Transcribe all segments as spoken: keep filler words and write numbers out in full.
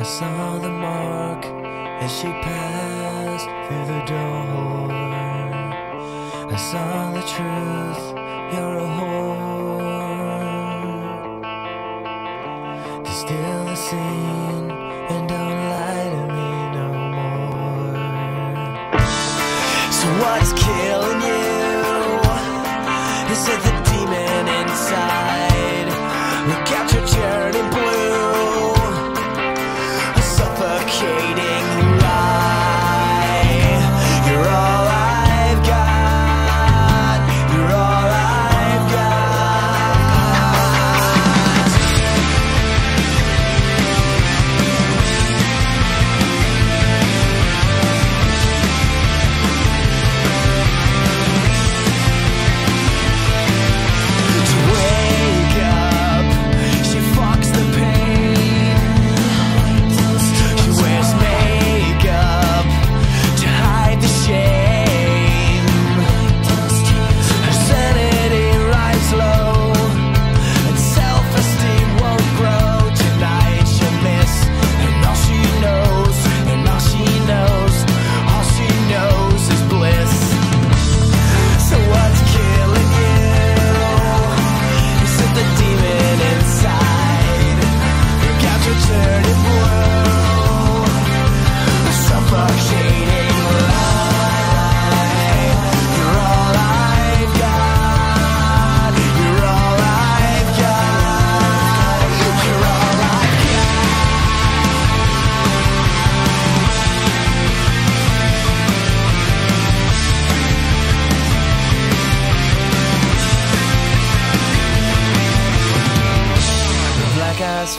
I saw the mark as she passed through the door. I saw the truth, you're a whore. There's still a scene, and don't lie to me no more. So what's killing you? Is it the demon inside? Look out, you're turning blue.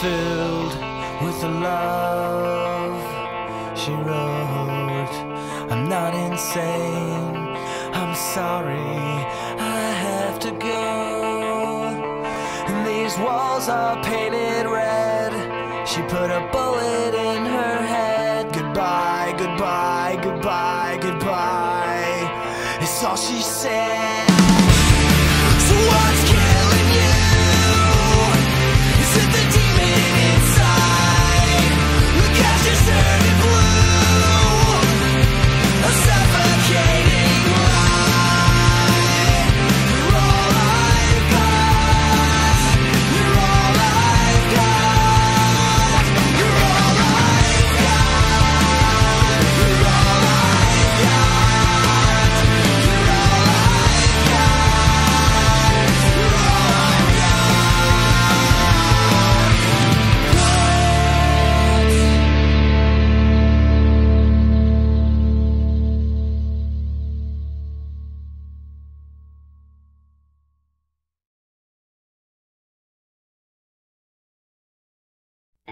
Filled with the love she wrote. I'm not insane, I'm sorry, I have to go. And these walls are painted red. She put a bullet in her head. Goodbye, goodbye, goodbye, goodbye. It's all she said. So what's killing you? Is it the demon inside? Look at your dirty blue, a suffocating lie. You're all I've got. You're all I've got. You're all I've got. You're all I've got. You're all I've got. You're all I've got.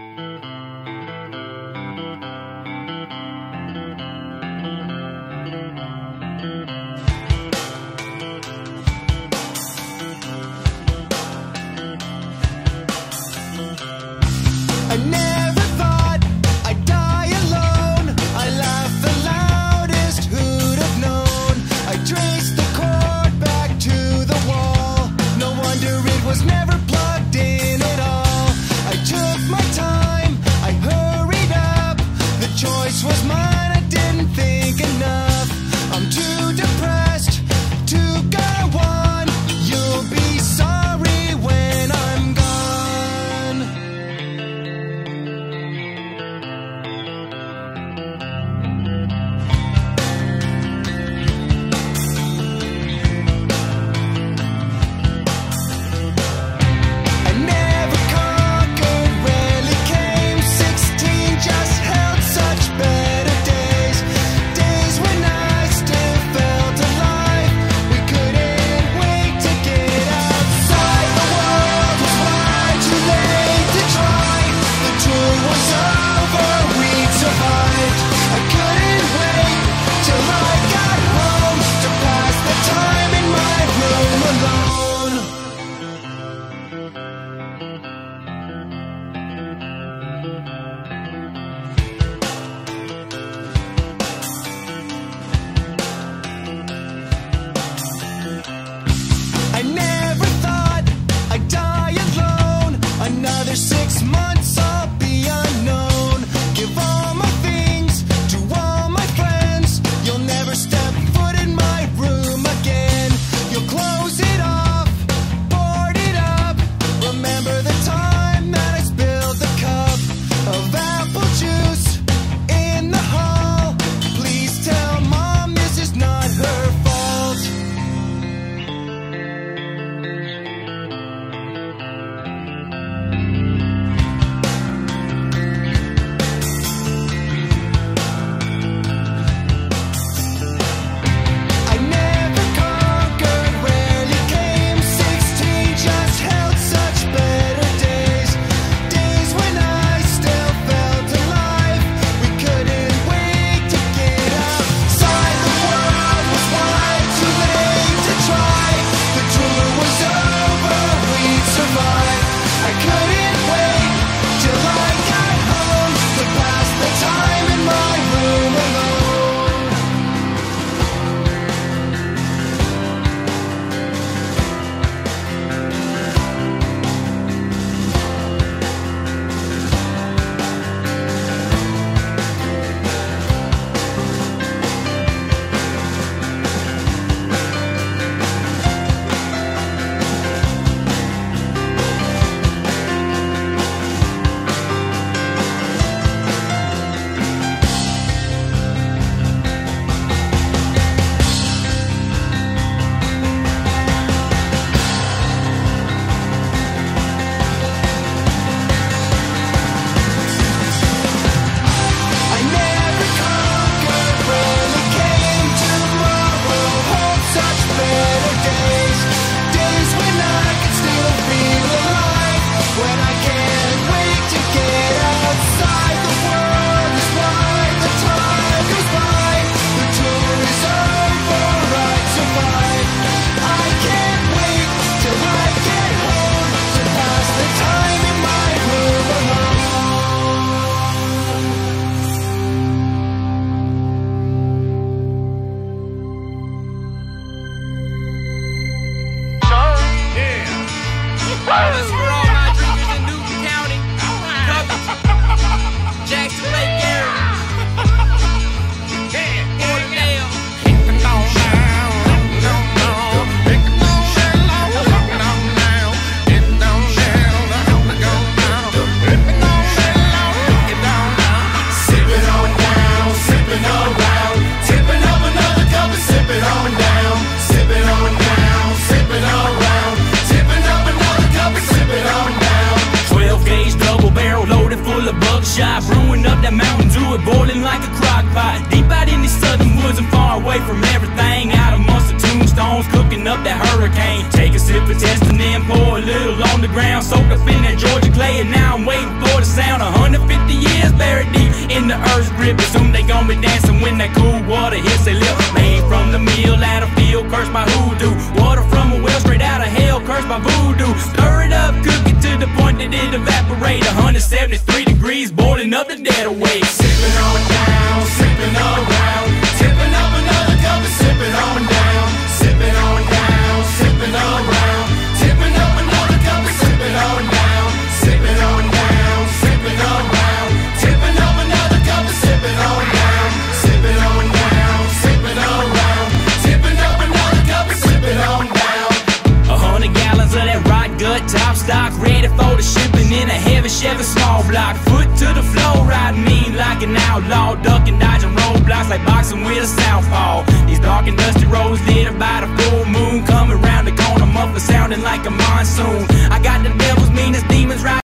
Thank you. full of buckshot, brewing up that Mountain Dew, it boiling like a crock pot. Deep out in these southern woods and far away from everything, out amongst the tombstones, cooking up that hurricane. Take a sip of test and then pour a little on the ground, soaked up in that Georgia clay, and now I'm waiting for the sound. one hundred fifty years buried deep in the earth's grip, assume they gon' be dancing when that cool water hits their lip. Made from the meal out of field, cursed by hoodoo, water from a well straight out of hell, cursed by voodoo. Stir it up, cook it to the point that it evaporate. one hundred seventy-three degrees, boiling up the dead away. Sipping on down, sipping around, tipping up another cup and sipping on down. Sipping on down, sipping around, tipping up another cup and sipping on down. Sipping on down, sipping around, tipping up another cup and sipping on down. Sipping on down, sipping around, tipping up another cup and sipping on down. A hundred gallons of that rot gut top stock, ready for the ship. In a heavy Chevy small block, foot to the floor, riding mean like an outlaw, ducking, dodging roadblocks like boxing with a southpaw. These dark and dusty roads lit by the full moon, coming round the corner, muffled sounding like a monsoon. I got the devil's meanest demons right.